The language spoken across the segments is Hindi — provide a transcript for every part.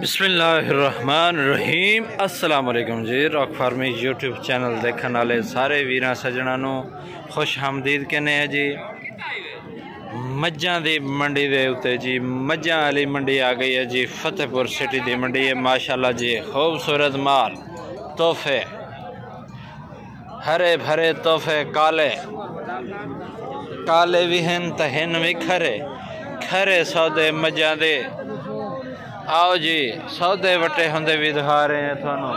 बिस्मिल्लाहिर्रहमानिर्रहीम। अस्सलाम वालेकुम जी। रॉक फार्मी यूट्यूब चैनल देखने वाले सारे वीर सजनों खुश हमदीद कहने हैं जी। मज्जा दी मंडी दे उत्ते जी मज्जा वाली मंडी आ गई है जी। फतेहपुर सिटी दी मंडी है माशाल्लाह जी। खूबसूरत माल, तोहफे, हरे भरे तोहफे, काले काले भी हैं तो हैं भी खरे खरे सौदे मज्जा दे। आओ जी, सौदे वटे होंदे भी दिखा रहे हैं थानू।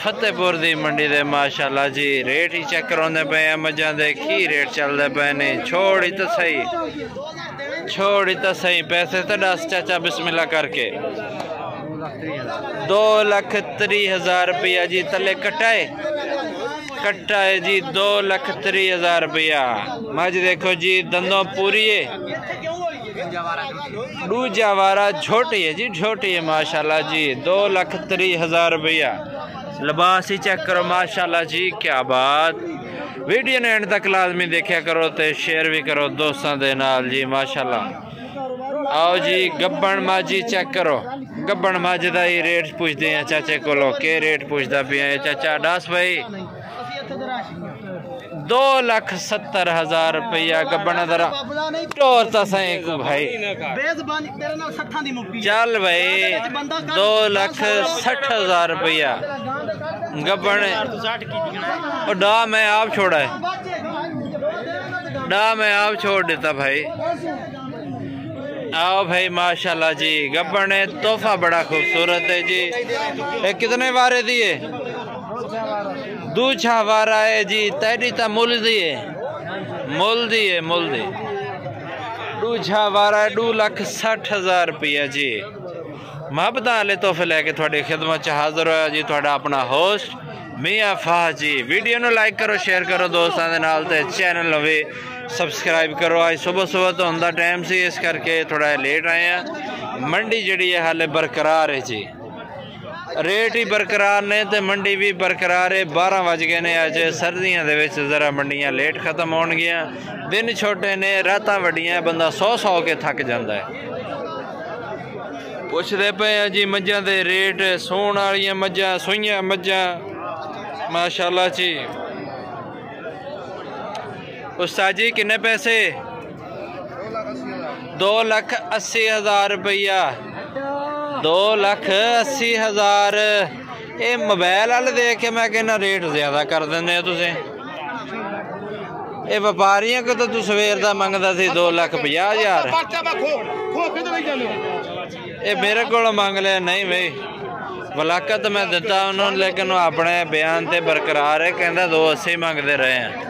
फतेहपुर दी मंडी दे माशाल्लाह जी रेट ही चेक करांदे पे हैं मजां दे। की रेट चलदे पे ने, छोड़ी तो सही, छोड़ी तो सही। पैसे तो दस चाचा बिस्मिल्ला करके 2,30,000 रुपया जी। तले कटाए कटाए जी 2,30,000 रुपया। मज देखो जी, दंदों पूरी है, दूजा वारा छोटी है जी, छोटी है माशाल्लाह जी। 2,30,000 रुपया। लिबास ही चेक करो माशाल्लाह जी, क्या बात। वीडियो ने एंड तक लाजमी देखा करो तो शेयर भी करो दोस्तों के नाल जी माशाल्लाह। आओ जी, गब्बन माझी चेक करो। गब्बन माझी का ही रेट पुछते हैं चाचे कोलो, के रेट पुछता पे है चाचा दस भाई। 2,70,000 रुपया गब्बन दरा टोर ता सही को भाई। चल भाई 2,60,000 रुपया गब्बन और डा मैं आप छोड़ा है, डा मैं आप छोड़ देता भाई। आओ भाई माशाल्लाह जी, गब्बन तोहफा बड़ा खूबसूरत है जी। ये कितने वारे दिए? दूछा वारा है जी। तेरी तो मुल दिए, मुल दिए, मुल दी। दूछा वारा 2,60,000 रुपया जी। मुहब्बत वाले तोहफे लैके थोड़ी खिदमत च हाजिर होया जी थोड़ा अपना होस्ट मियां फाह जी। वीडियो नू लाइक करो, शेयर करो दोस्तों के नाल ते चैनल भी सब्सक्राइब करो। आज सुबह सुबह तो होंदा टाइम से इस करके थोड़ा लेट आए हैं। मंडी जिहड़ी है हाले बरकरार है जी, रेट ही बरकरार ने तो मंडी भी बरकरार है। 12 बज गए ने अज, सर्दियों के जरा मंडियां लेट खत्म हो गई। दिन छोटे ने, रात वड्डियां, बंदा सौ सौ के थक जाता है। पुछते पे हैं जी मज्जां दे रेट, सूण वाली मज्जां, सूइयां मज्जां माशाल्लाह जी। उस्ताद जी किन्ने पैसे? 2,80,000 रुपया। 2,80,000। ये मोबाइल वाले देख के मैं कहना रेट ज्यादा कर देने तुसें। ये व्यापारियों को तो तू सवेर का मंगता सी 2,50,000। ये मेरे को मंग लिया नहीं भाई, मुलाकात मैं दिता उन्होंने, लेकिन अपने बयान से बरकरार है। कहता 2,80 मंगते रहे हैं।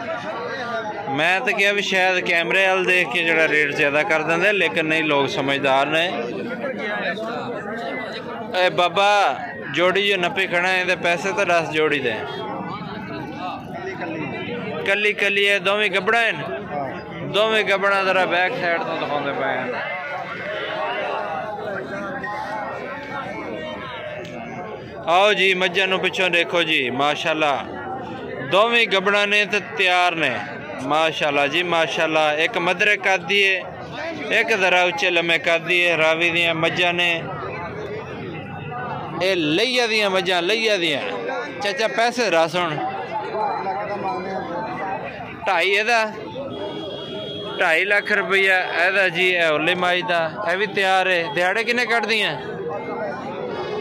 मैं तो क्या भी शायद कैमरे वाल देख के जो रेट ज्यादा कर देंगे, लेकिन नहीं, लोग समझदार ने। ए बाबा जोड़ी जो नपी खड़ा है तो पैसे तो दस जोड़ी दे। कली कली है, दोवें गब्बड़ा है, दोवें गब्बड़ा। जरा बैक साइड तो दिखाते पे हैं। आओ जी मज्जा नू पिछों देखो जी माशाल्लाह। दोवें गब्बड़ा ने तो तैयार ने माशाल्लाह जी माशाल्लाह। एक मदरे कादी है, एक जरा उच्चे लम्मे कादी है। रावी दियाँ मज्जा ने, ये लइया दियाँ मज्जा, लइया दियां। चाचा पैसे रस हूँ 2.5 एदा 2.5 लाख रुपया एदा जी। ओले माई का यह भी तैयार है। दिहाड़े किन्ने कट दी हैं?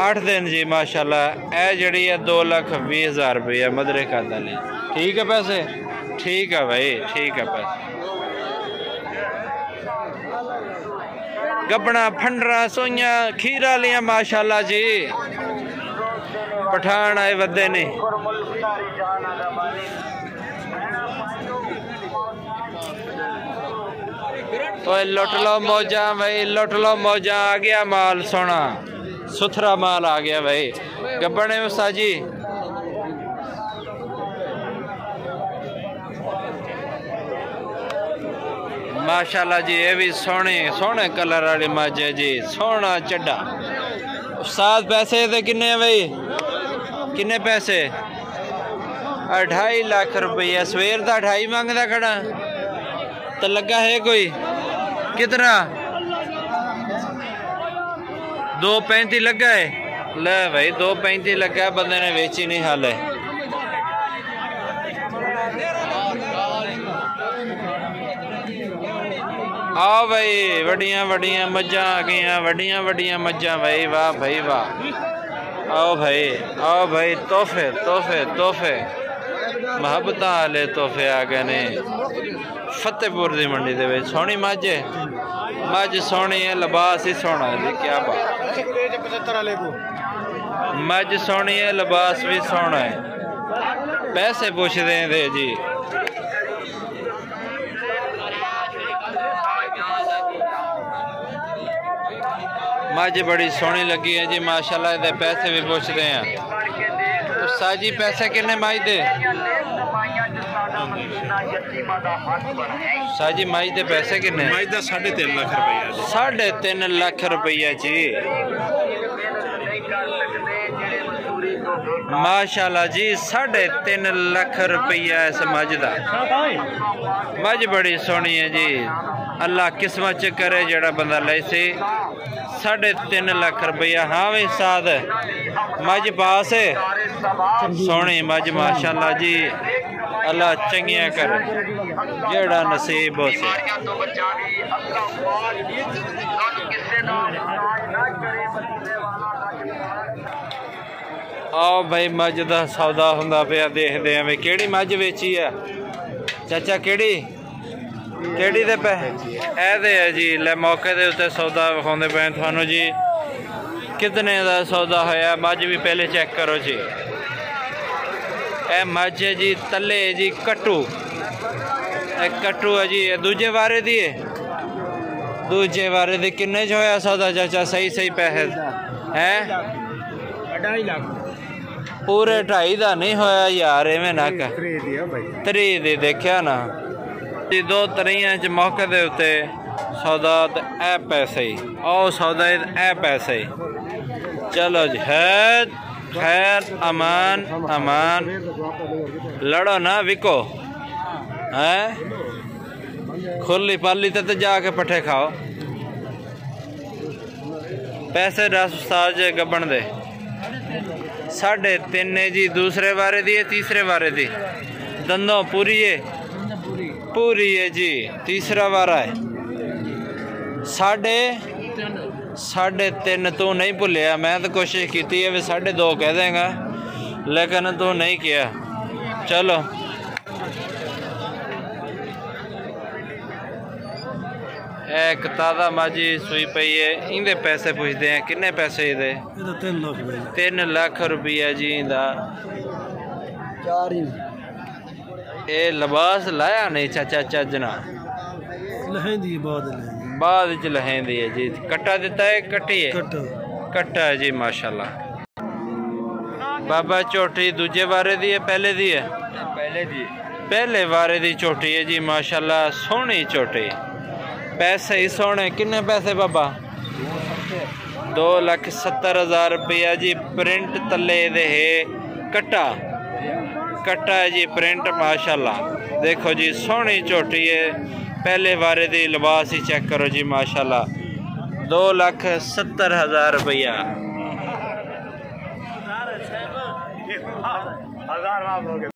8 दिन जी माशाल्लाह। ए जड़ी है 2,20,000 रुपया मदरे कादा ने। ठीक है पैसे? ठीक है भाई, ठीक है पैसे। गब्बना, फंडरा, सोइया, खीरा लिया माशाल्लाह जी। पठान आए वदे ने। तो लुट लो मौजा भाई, लुट लो मौजा। आ गया माल, सोना सुथरा माल आ गया भाई। गब्बने उस्ताद जी माशाल्लाह जी। ये भी सोने सोने कलर वाली मज है जी, सोना चड्डा। उस्ताद पैसे तो किन्ने भाई? किन्ने पैसे? 2.5 लाख रुपया। सवेर का 2.5 मंगता खड़ा, तो लगा है कोई कितना 2.35 लगा है। ले भाई 2.35 लगा है, बंदे ने बेची नहीं हाल है। आओ भाई बढ़िया बढ़िया मजा आ गई, बढ़िया बढ़िया मजा भाई, वाह भाई वाह। आओ भाई तोहफे तोहफे तोहफे मोहब्बत आले तोहफे आ गए ने फतेहपुर की मंडी दे विच। सोहनी माझे माझ सोहनी है, लिबास ही सोहना जी, क्या बात। माझ सोहनी है, लिबास भी सोहना है। पैसे पूछते हैं दे जी, माझ बड़ी सोहनी लगी है जी माशाल्लाह। दे पैसे भी पूछते हैं साजी, पैसे कितने माई दे साजी? माई दे पैसे कितने? माई दा 3.5 लाख रुपया। 3.5 लाख रुपया जी माशाल्लाह जी, 3.5 लाख रुपया इस मज का। मज बड़ी सोहनी है जी, अल्लाह किस्मत च करे जड़ा बंदा ले सी। 3.5 लाख रुपया। हाँ वे साध मज पास सोहनी मज माशाल्लाह जी, अल्लाह चंगिया करे जड़ा नसीब हो से। आओ भाई मज का सौदा होंदा पिया, देखते हैं भाई केड़ी मज बेची है चाचा, केड़ी केड़ी दे पे ऐदे है जी। ले मौके दे उत्ते सौदा विखाउंदे पे थानू जी, कितने का सौदा होया। मज भी पहले चेक करो जी, ए मज है जी तले है जी कट्टू, कट्टू है जी दूजे बारे दी है। दूजे बारे दे किन्ने च होया सौदा चाचा? सही सही पैसे है 2.5 लाख पूरे 2.5 का नहीं होया यार, एवं ना कह 3 दे देखा ना जी। 2 तरिया च मौके दे उत्ते सौदा ते ऐ पैसे ही, और सौदा ऐ पैसे ही। चलो जी है खैर अमान अमान, लड़ो ना विको है, खुली पाली ते जाके पट्ठे खाओ। पैसे 10 उस्ताद गब्बन दे 3.5 है जी, दूसरे बारे दी है, तीसरे बारे दी दंदों पूरी है जी, तीसरा बारा है 3.5 तू नहीं भुलिया। मैं तो कोशिश की है 2.5 कह देंगा, लेकिन तू नहीं किया। चलो एक तादा माजी सुई पई है, इंदे पैसे पूछते हैं किन्ने पैसे दे? 3 लाख रुपया जी इंदा। ए लिबास लाया नहीं चाचा चाजना, बाद च लहेंदी है जी। कट्टा दिता है, कट्टी है कट्टा है जी माशाल्लाह। बाबा चोटी दूजे बारे दी है पहले दी है? पहले बारे दी चोटी है जी माशाल्लाह, सोहनी चोटी। पैसे ही सोने, किन्ने पैसे बाबा? 2,70,000 रुपया जी। प्रिंट तले दे है कट्टा, कट्टा है जी प्रिंट माशाल्लाह। देखो जी सोहनी चोटी है, पहले बारे दी, लिबास ही चेक करो जी माशाल्लाह। 2,70,000 रुपया।